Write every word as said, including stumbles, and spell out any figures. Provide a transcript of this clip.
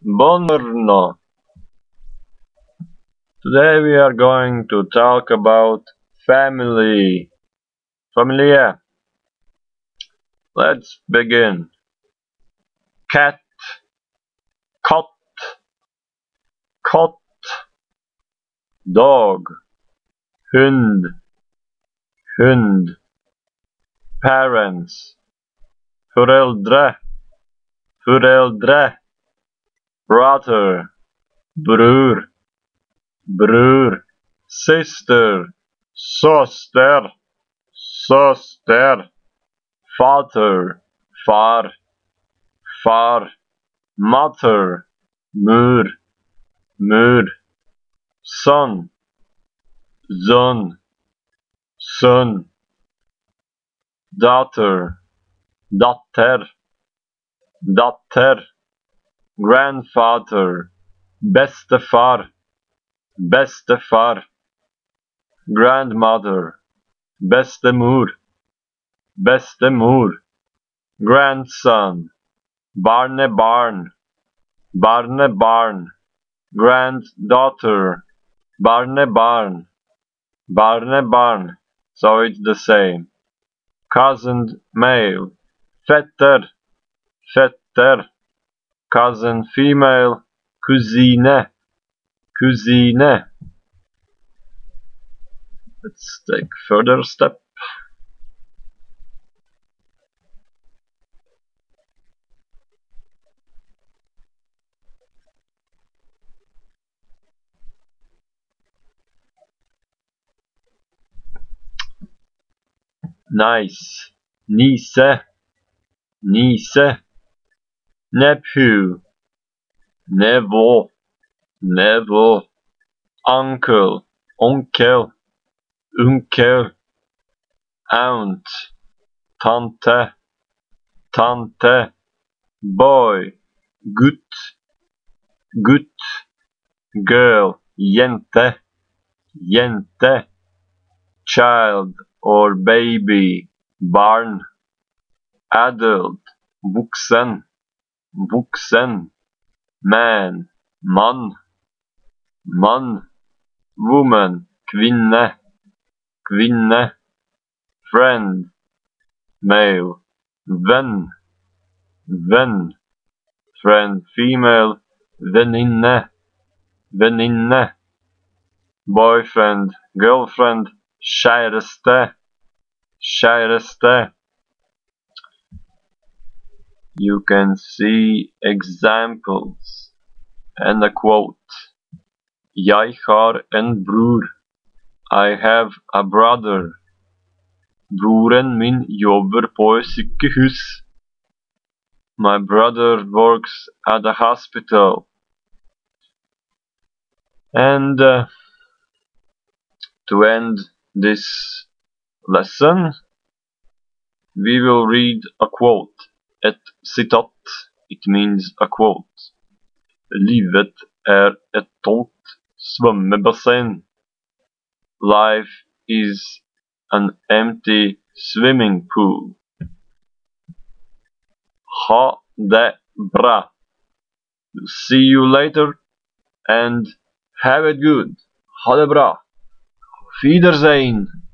Buongiorno. Today we are going to talk about family. Familia. Let's begin. Cat, cot, cot, dog, hund, hund, parents, föräldrar, föräldrar, brother, bror, bror, sister, soster, soster, father, far, far, mother, mur, mur, son, son, son, daughter, dotter, dotter, grandfather, bestefar, bestefar, grandmother, bestemor, bestemor, grandson, barnebarn, barnebarn, granddaughter, barnebarn, barnebarn, so it's the same. Cousin male, fetter, fetter, cousin female, cousine, cousine. Let's take further step. Nice, niece, niece, nephew, neville, neville, uncle, onkel, unkel, aunt, tante, tante, boy, gut, gut, girl, jente, jente, child or baby, barn, adult, vuxen, vuxen, man, man, man, woman, kvinne, kvinne, friend, male, venn, venn, friend, female, väninne, väninne, boyfriend, girlfriend, kjæreste, kjæreste. You can see examples and a quote. Jeg har en bror. I have a brother. Broren min jobber på et sykehus. My brother works at a hospital. And uh, to end this lesson, we will read a quote. Et citat, it means a quote. Livet er et tomt svømmebassin. Life is an empty swimming pool. Ha det bra. See you later and have it good. Ha det bra. Wiedersehen.